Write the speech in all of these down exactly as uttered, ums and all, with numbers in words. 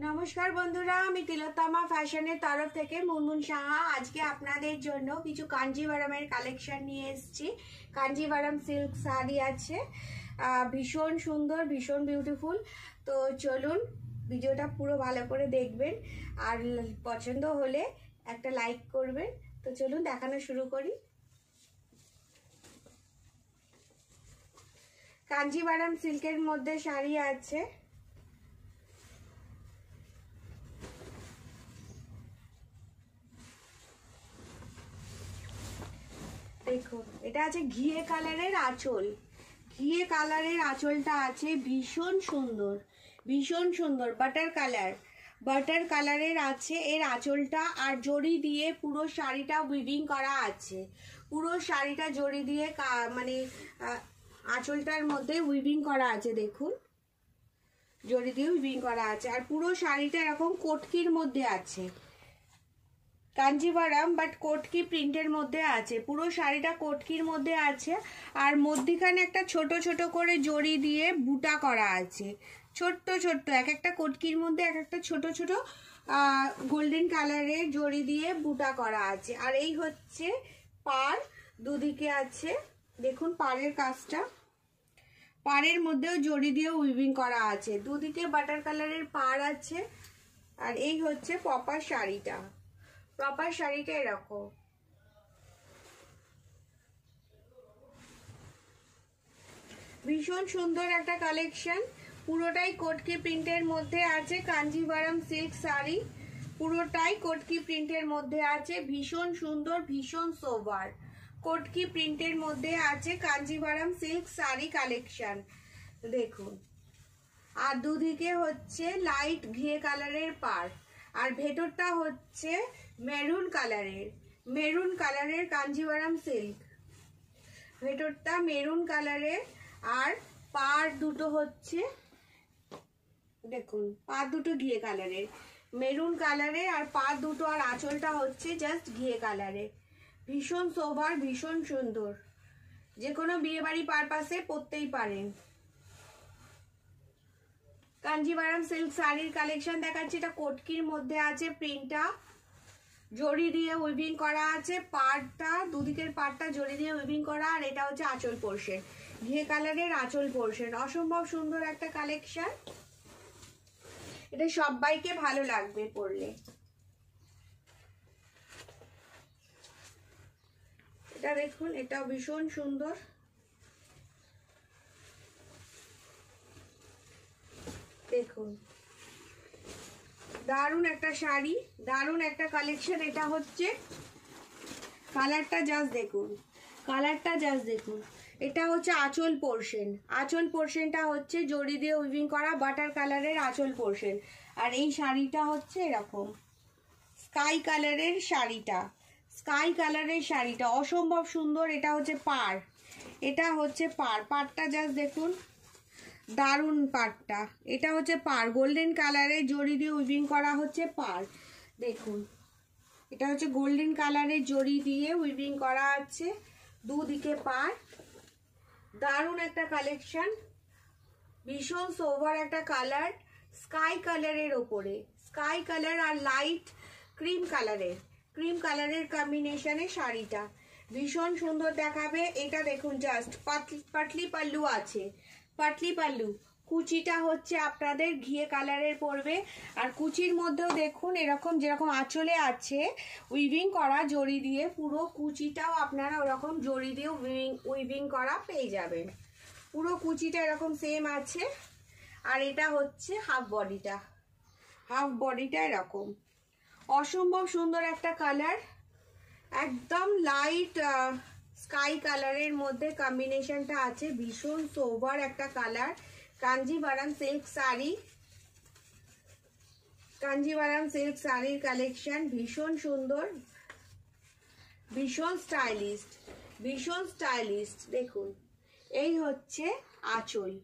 नमस्कार बंधुरा आमी तिलोत्तमा फैशनेर तरफ थेके मुनमुन साहा आज के आपनादेर जोन्नो किछु कांजीवरमेर कलेक्शन निये एसेछि। कांजीवरम सिल्क शाड़ी आछे भीषण सुंदर भीषण बिउटिफुल। तो चलुन भिडियोटा पुरो भालो करे देखबेन आर पछंद होले एकटा लाइक करबेन। तो चलुन देखानो शुरू करी। कांजीवरम सिल्केर मध्य शाड़ी आछे। देखो एटा आछे घिये कालारेर आँचल। घिये कालारेर आँचलटा आछे भीषण सुंदर भीषण सुंदर बाटार कलर बाटार कलरेर आछे एर आँचलटा आर जड़ी दिए पुरो शाड़ीटा उइभिंग करा आछे। पुरो शाड़ीटा जड़ी दिए माने आँचलटार मध्य उइभिंग करा आछे। देखुन जड़ी दिए उइभिंग करा आछे आर पुरो शाड़ीटा एरकम कोटकिर मध्य आछे। कांजीवरम बाट कोटकी प्रिंटेर मध्य आछे। पुरो शाड़ीटा कोटकिर मध्य आछे आर मध्यखाने एकटा छोटो छोटो करे जड़ी दिए बुटा करा आछे। छोटो छोटो एक एकटा कोटकिर मध्य एक एकटा छोटो छोटो गोल्डन कालारेर जड़ी दिए बुटा करा आछे आर एई होच्छे पार दुदिके आछे। देखुन पारेर काजटा पारेर मध्येও जड़ी दिए উইভিং করা আছে। দুদিকে বাটার কালারের পার আছে আর এই হচ্ছে পপার শাড়িটা। प्रॉपर शाड़ी के रखो भीषण सुंदर एक कलेक्शन। पुरोटाई कोटकी प्रिंटर मध्य आछे। कांजीवरम सिल्क शाड़ी पुरोटाई कोटकी प्रिंटर मध्य आछे। भीषण सुंदर भीषण सोभार कोटकी प्रिंटर मध्य आछे कांजीवरम सिल्क शाड़ी कलेक्शन। देखुन आर दुदिके होच्छे लाइट घिये कालारेर पार और भेतरटा होच्छे maroon colour maroon colour Kanjeevaram silk. भेतरटा मेरुन कलर और पार दुटो होच्छे देखुन पार दुटो घिये कलर मेरुन कलर और पार दुटो और आँचलटा होच्छे जस्ट घिये कलर। भीषण सोभार भीषण सुंदर जेकोनो बिये बाड़ी पारपासे पोरतेई पारेन। कांजीवरम सिल्क शाड़ीर कलेक्शन देखाচ্ছি। এটা কোটকির মধ্যে আছে প্রিন্টটা জড়ি দিয়ে উইভিং করা আছে। পাড়টা দুদিকের পাড়টা জড়ি দিয়ে উইভিং করা আর এটা হচ্ছে আঁচল পোরশন ঘিয়ে কালারের আঁচল পোরশন। অসম্ভব সুন্দর একটা কালেকশন। এটা সবাইকে ভালো লাগবে পরলে। এটা দেখুন এটা ভীষণ সুন্দর। দেখুন দারুন একটা শাড়ি দারুন একটা কালেকশন। এটা হচ্ছে কালারটা জাস্ট দেখুন কালারটা জাস্ট দেখুন। এটা হচ্ছে আঁচল পোরশন। আঁচল পোরশনটা হচ্ছে জড়ি দিয়ে উইভিং করা বাটার কালারের আঁচল পোরশন আর এই শাড়িটা হচ্ছে এরকম স্কাই কালারের শাড়িটা স্কাই কালারের শাড়িটা অসম্ভব সুন্দর। এটা হচ্ছে পার এটা হচ্ছে পার পারটা জাস্ট দেখুন दारुण पार्टा एटा होच्छे पार गोल्डन कलर जड़ी दिए उइभिंग करा होच्छे पार। देखुन एटा होच्छे गोल्डन कलर जड़ी दिए उइभिंग करा आछे दुदिके पार। दारुण एकटा कलेक्शन भीषण सोभार एकटा कलर स्काई कलरेर ओपरे स्काई कलर और light cream colour cream colour कम्बिनेशने शाड़ीटा भीषण सुंदर देखाबे। एटा देखुन जस्ट पातली पातली पल्लू आछे पाटली पाल्लू कुचिटा होच्छे आपनादेर घिये कालारेर पड़बे और कुचिर मध्येও देखुन एरकम जेरकम आँचले आछे उइभिंग करा जड़ी दिए पुरो कुचिटाओ आपनारा ओरकम जड़ी दिए उइभिंग उइभिंग करा पेये जाबेन। पुरो कुचिटा एरकम सेम आछे और एटा होच्छे हाफ बडिटा हाफ बडिटा एरकम। असम्भव सुंदर एकटा कालार एकदम लाइट स्काई कलर मध्य कम्बिनेशन आछे भीषण सोभार एक colour. Kanjeevaram silk sari Kanjivaram silk sari collection भीषण सुंदर भीषण स्टाइलिस्ट भीषण स्टाइलिस्ट। देखुन एई होच्छे आँचल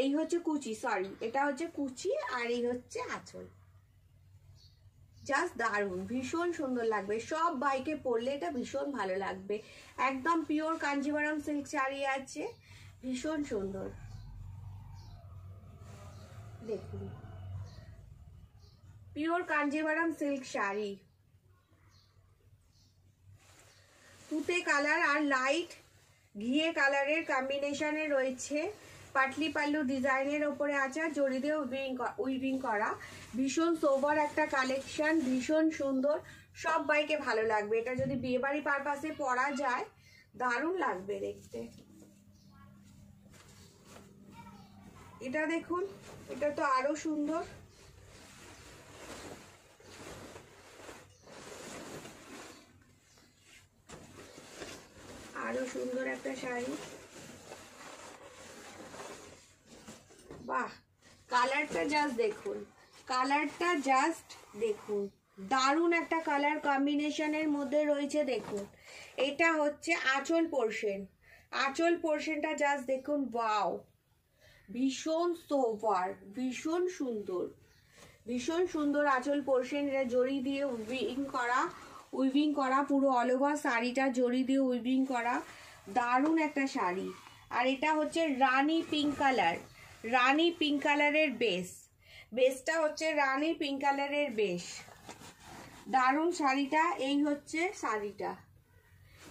एई होच्छे कुची सॉरी एटा होच्छे कुची और एई होच्छे आँचल। जस्ट दारुण भीषण सुंदर लागबे सब बाइके पड़ले एटा भीषण भालो लागबे। एकदम प्योर कांजीवरम सिल्क शाड़ी आछे भीषण सुंदर। देखुन प्योर कांजीवरम सिल्क शाड़ी। তুতে কালার আর লাইট ঘিয়ে কালারের কম্বিনেশনে রয়েছে। পাটলি পাল্লু ডিজাইনের উপরে আছে, জড়ি দিয়ে উইভিং করা। ভীষণ সোবার একটা কালেকশন, ভীষণ সুন্দর, সব বাইকে ভালো লাগবে। এটা যদি বিয়েবাড়ি পারপাসে পরা যায় দারুণ লাগবে দেখতে। এটা দেখুন, এটা তো আরো সুন্দর। আরো সুন্দর একটা শাড়ি। বাহ, কালারটা জাস্ট দেখুন, কালারটা জাস্ট দেখুন, দারুণ একটা কালার কম্বিনেশনের মধ্যে রয়েছে। দেখুন এটা হচ্ছে আঁচল পোর্শন, আঁচল পোর্শনটা জাস্ট দেখুন। ওয়াও, ভীষণ সোভার, ভীষণ সুন্দর, ভীষণ সুন্দর আঁচল পোর্শন। এটা জড়ি দিয়ে উইভিং করা, উইভিং করা পুরো অল ওভার শাড়িটা জড়ি দিয়ে উইভিং করা। দারুণ একটা শাড়ি। আর এটা হচ্ছে রানী পিঙ্ক কালার, রানী পিঙ্ক কালারের বেস, বেসটা হচ্ছে রানী পিঙ্ক কালারের বেস। দারুণ শাড়িটা, এই হচ্ছে শাড়িটা,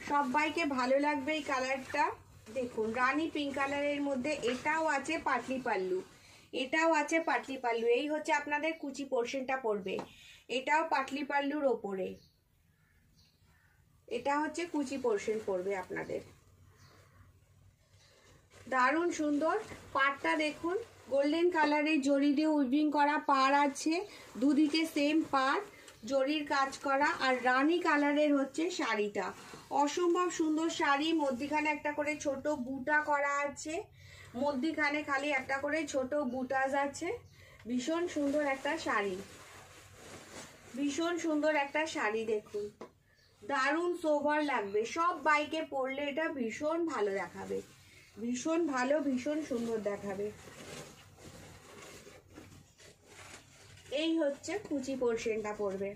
সবাইকে ভালো লাগবে এই কালারটা। দেখুন রানী পিঙ্ক কালারের মধ্যে এটাও আছে পাটলি পাল্লু, এটাও আছে পাটলি পাল্লু। এই হচ্ছে আপনাদের কুচি পোর্শনটা পড়বে, এটাও পাটলি পাল্লুর ওপরে, এটা হচ্ছে কুচি পোর্শন পড়বে আপনাদের। দারুণ সুন্দর পাড়টা দেখুন, গোল্ডেন কালারের জড়ি দিয়ে উইভিং করা পাড় আছে, দুদিকে সেম পাড় জরির কাজ করা। আর রানী কালারের হচ্ছে শাড়িটা, অসম্ভব সুন্দর শাড়ি। মধ্যিখানে একটা করে ছোট বুটা করা আছে, মধ্যিখানে খালি একটা করে ছোট বুটাজ আছে। ভীষণ সুন্দর একটা শাড়ি, ভীষণ সুন্দর একটা শাড়ি। দেখুন দারুণ সোভার লাগবে, সব বাইকে পরলে এটা ভীষণ ভালো দেখাবে, ভীষণ ভালো, ভীষণ সুন্দর দেখাবে। এই হচ্ছে কুচি পোর্শনটা পড়বে।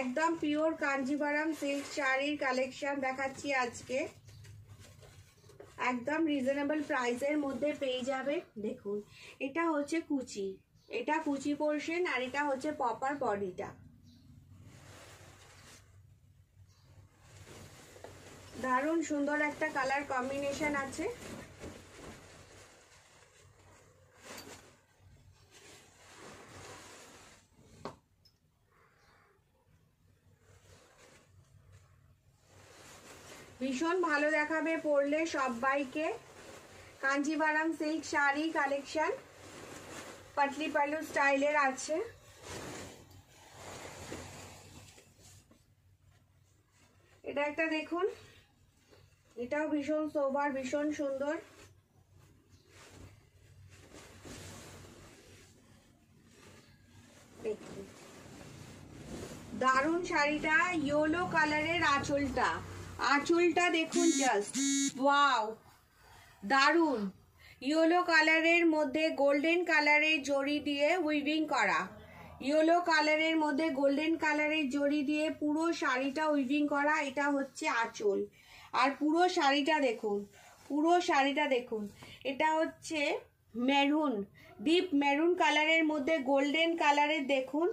একদম পিওর কাঞ্জিভারাম সিল্ক শাড়ির কালেকশন দেখাচ্ছি আজকে, একদম রিজনেবল প্রাইসের মধ্যে পেয়ে যাবে। দেখুন এটা হচ্ছে কুচি, এটা কুচি পোর্শন, আর এটা হচ্ছে প্রপার বডিটা। দারুণ সুন্দর একটা কালার কম্বিনেশন আছে। ভীষণ ভালো দেখাবে পরলে সবাইকে। কাঞ্জিভারাম সিল্ক শাড়ি কালেকশন পাটলি পাল্লু স্টাইলের আছে। এটা একটা দেখুন, এটাও ভীষণ সোবার, ভীষণ সুন্দর। দেখুন দারুণ শাড়িটা, ইয়েলো কালারের আঁচলটা, আঁচলটা দেখুন জাস্ট ওয়াও, দারুণ। ইয়েলো কালারের মধ্যে গোল্ডেন কালারের জড়ি দিয়ে উইভিং করা, ইয়েলো কালারের মধ্যে গোল্ডেন কালারের জড়ি দিয়ে পুরো শাড়িটা উইভিং করা। এটা হচ্ছে আঁচল। আর পুরো শাড়িটা দেখুন, পুরো শাড়িটা দেখুন, এটা হচ্ছে মেরুন, ডিপ মেরুন কালারের মধ্যে গোল্ডেন কালারের। দেখুন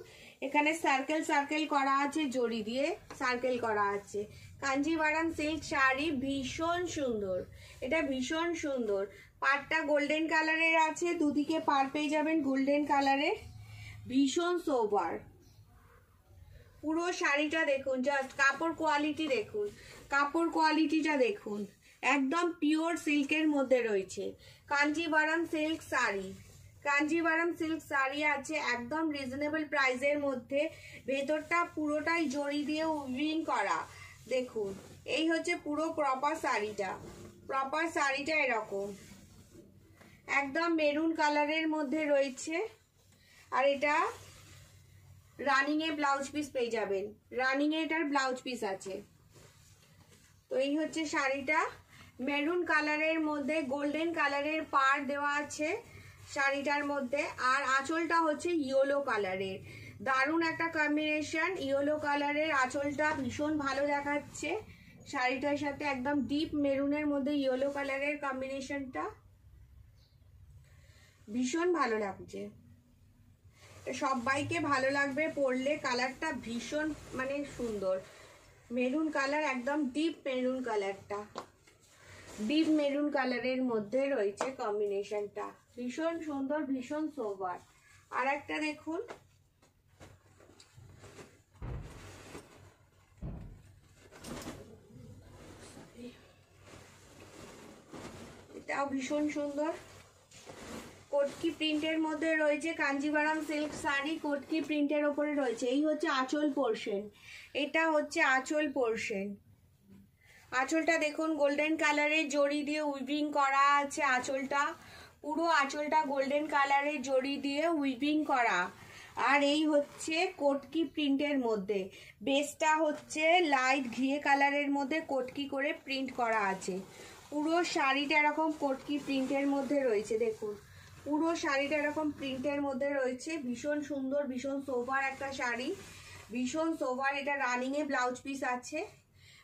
এখানে সার্কেল সার্কেল করা আছে, জড়ি দিয়ে সার্কেল করা আছে। কাঞ্জিভারাম সিল্ক শাড়ি ভীষণ সুন্দর, এটা ভীষণ সুন্দর। পাড়টা গোল্ডেন কালারের আছে, দুদিকে পাড় পেয়ে যাবেন গোল্ডেন কালারের। ভীষণ সোবার পুরো শাড়িটা। দেখুন জাস্ট কাপড় কোয়ালিটি দেখুন, কাপড় কোয়ালিটিটা দেখুন, একদম পিওর সিল্কের মধ্যে রয়েছে। কাঞ্জিভারাম সিল্ক শাড়ি, কাঞ্জিভারাম সিল্ক শাড়ি আছে একদম রিজনেবল প্রাইসের মধ্যে। ভেতরটা পুরোটাই জড়ি দিয়ে উইভিং করা। দেখুন এই হচ্ছে পুরো প্রপার শাড়িটা, প্রপার শাড়িটা এরকম একদম মেরুন কালারের মধ্যে রয়েছে। আর এটা রানিংয়ে ব্লাউজ পিস পেয়ে যাবেন, রানিংয়ে এটার ব্লাউজ পিস আছে। তো এই হচ্ছে শাড়িটা, মেরুন কালারের মধ্যে গোল্ডেন কালারের পাড় দেওয়া আছে শাড়িটার মধ্যে। আর আঁচলটা হচ্ছে ইয়েলো কালারের, দারুণ একটা কম্বিনেশন। ইয়েলো কালারের আঁচলটা ভীষণ ভালো দেখাচ্ছে শাড়িটার সাথে, একদম ডিপ মেরুনের মধ্যে ইয়েলো কালারের কম্বিনেশনটা ভীষণ ভালো লাগছে। সবাইকে ভালো লাগবে পরলে কালারটা ভীষণ মানে সুন্দর মেরুন কালার একদম ডিপ মেরুন কালারটা ডিপ মেরুন কালারের মধ্যে রয়েছে কম্বিনেশনটা ভীষণ সুন্দর ভীষণ সোবার আরেকটা দেখুন এটাও ভীষণ সুন্দর कोटकी प्रिंटर मध्य रही है कांजीवरम सिल्क शाड़ी कोटकी प्रिंटर ओपरे रही है आँचल पोर्शन एटा होच्छे आँचल पोर्शन आँचलटा देखुन गोल्डन कलर जड़ी दिए उइविंग करा आछे आँचलटा पुरो आँचलटा गोल्डन कलर जड़ी दिए उइविंग करा और ये होच्छे कोटकी प्रिंटर मध्य बेसटा होच्छे लाइट घिये कलर मध्य कोटकी करे प्रिंट करा आछे पुरो शाड़ीटा एरकम कोटकी प्रिंटर मध्य रही है देखुन পুরো শাড়িটা এরকম প্রিন্টের মধ্যে রয়েছে ভীষণ সুন্দর ভীষণ সোভার একটা শাড়ি ভীষণ সোভার এটা রানিং এ ব্লাউজ পিস আছে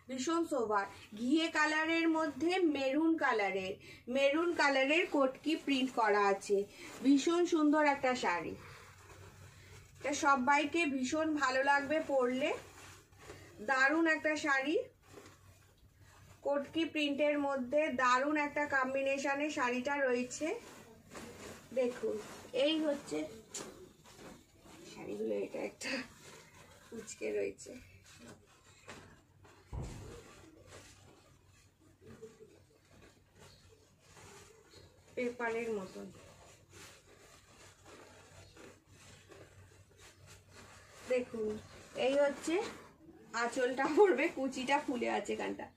ভীষণ সোভার ঘিয়ে কালারের মধ্যে মেরুন কালারের মেরুন কালারের কোটকি প্রিন্ট করা আছে ভীষণ সুন্দর একটা শাড়ি এটা সবাইকে ভীষণ ভালো লাগবে পরলে দারুণ একটা শাড়ি কোটকি প্রিন্টের মধ্যে দারুণ একটা কম্বিনেশনে শাড়িটা রয়েছে देखो यही होच्छे शाड़ीगुलो एटा एकटा उचके रयेछे पेपारेर मतन देखो यही होच्छे आँचलटा पड़बे कुचिटा फुले आछे कानटा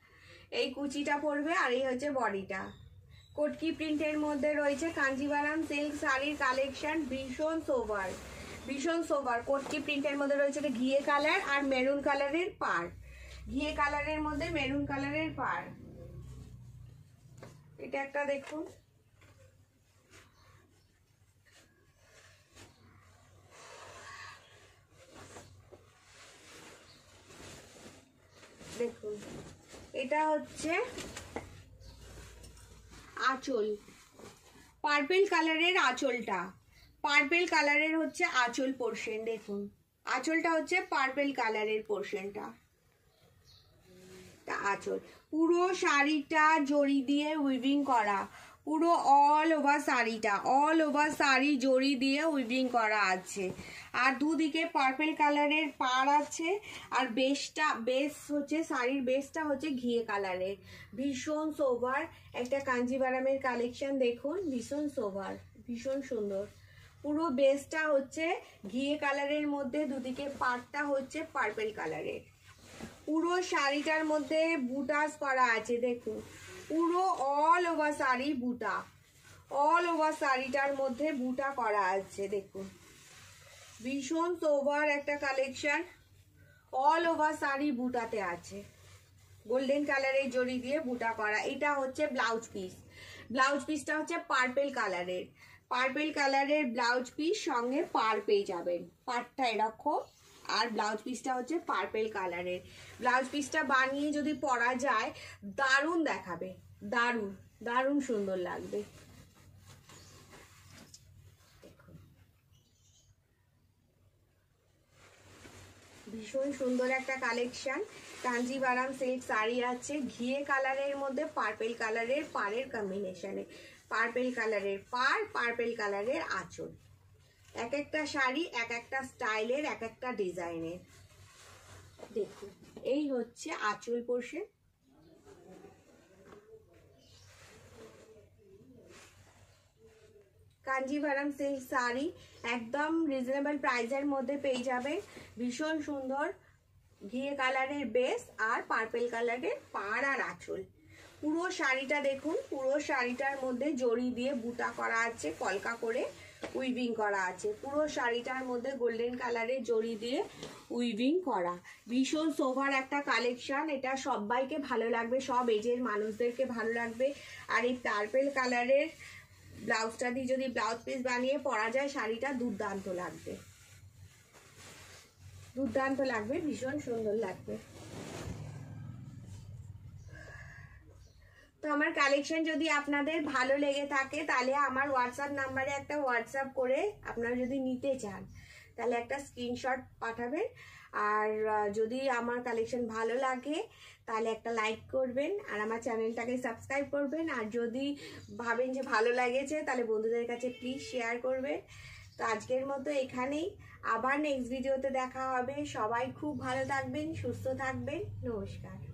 एई कुचिटा पड़बे आर एई होच्छे बडिटा कोटकी प्रिंटर मध्य रही है कांजीवरम सिल्क शाड़ी कलेक्शन भीषण सोभार भीषण सोभार कोटकी प्रिंटर मध्य रही है घिये कलर और मेरुन कलर पार घिये कलर मध्य मेरुन कलर पार एटा एकटा देखुन देखुन एटा होच्छे आँचल पार्पल कलर आँचलटा पार्पल कलर होच्छे आँचल पोर्शन देखुन आँचलटा होच्छे पार्पल कलर पोर्शनटा आँचल पुरो शाड़ीटा जड़ी दिए उइविंग करा पुरो ऑल ओवर शाड़ीटा ऑल ओवर शाड़ी जड़ी दिए उइविंग करा आछे आर दुदिके पार्पल कलर पार आछे आर बेसटा बेस होच्छे शाड़ीर बेसटा होच्छे घिये कलर भीषण सोभार एकटा कांजीवरमेर कलेक्शन देखुन भीषण सोभार भीषण सुंदर पुरो बेसटा होच्छे घिये कलर मध्य दुदिके पार्टटा होच्छे पार्पल कलर पुरो शाड़ीटार मध्य बुटास करा आछे देखुन पुरो ऑल ओवर शाड़ी बुटा ऑल ओवर शाड़ीटार मध्य बुटा करा आछे देखुन भीषण सोभार एक कलेक्शन ऑल ओवर शाड़ी बुटाते आछे गोल्डन कलर जड़ी दिए बुटा करा एटा होच्छे ब्लाउज पिस ब्लाउज पिसटा होच्छे purple colour purple colour blouse piece संगे पार पेये जाबेन पार्टटा एरकम और ब्लाउज पिसटा होच्छे पार्पल कलर ब्लाउज पिसटा बानिये जोदि परा जाय दारुण देखाबे दारुण दारुण सुंदर लागबे भीषण सुंदर एक कलेक्शन कांजीवरम सिल्क शाड़ी आछे घिये कलर मध्य पार्पल कलर पारे कम्बिनेशने पार्पल कलर पार पार्पल कलर आँचल एक एक शाड़ी एक एक स्टाइल एक एक डिजाइन देखो यही होच्छे आँचल पोर्शन कांजीवरम सिल्क शाड़ी एकदम रिजनेबल प्राइसर मध्य पे जाबे भीषण सुंदर घिये कलर बेस और पार्पल कलर पाड़ और आँचल पुरो शाड़ीटा देखुन पुरो शाड़ीटार मध्य जड़ी दिए बुटा करा आछे कलका करे उइविंग करा आछे पुरो शाड़ीटार मध्य गोल्डन कलर जड़ी दिए उइविंग करा भीषण सोभार एकटा कलेक्शन एटा सबाइके भालो लागबे सब एजेर मानुषदेरके भालो लागबे आर एई पार्पल कलरेर ब्लाउजटा दिए जदि ब्लाउज पिस बानिये परा जाय शाड़ीटा दुर्दान्त लागबे दुर्दान्त लागबे भीषण सुंदर लागबे तो हमारे कलेक्शन जो दी आपना देर भालो लेगे थाके ताले हमारे व्हाट्सएप नम्बरे एक टा व्हाट्सएप करे आपना जो दी नीते चान তাহলে একটা স্ক্রিনশট পাঠাবেন আর যদি আমার কালেকশন ভালো লাগে তাহলে একটা লাইক করবেন আর আমার চ্যানেলটাকে সাবস্ক্রাইব করবেন আর যদি ভাবেন যে ভালো লেগেছে তাহলে বন্ধুদের কাছে প্লিজ শেয়ার করবেন তো আজকের মতো এখানেই আবার নেক্সট ভিডিওতে দেখা হবে সবাই খুব ভালো থাকবেন সুস্থ থাকবেন নমস্কার।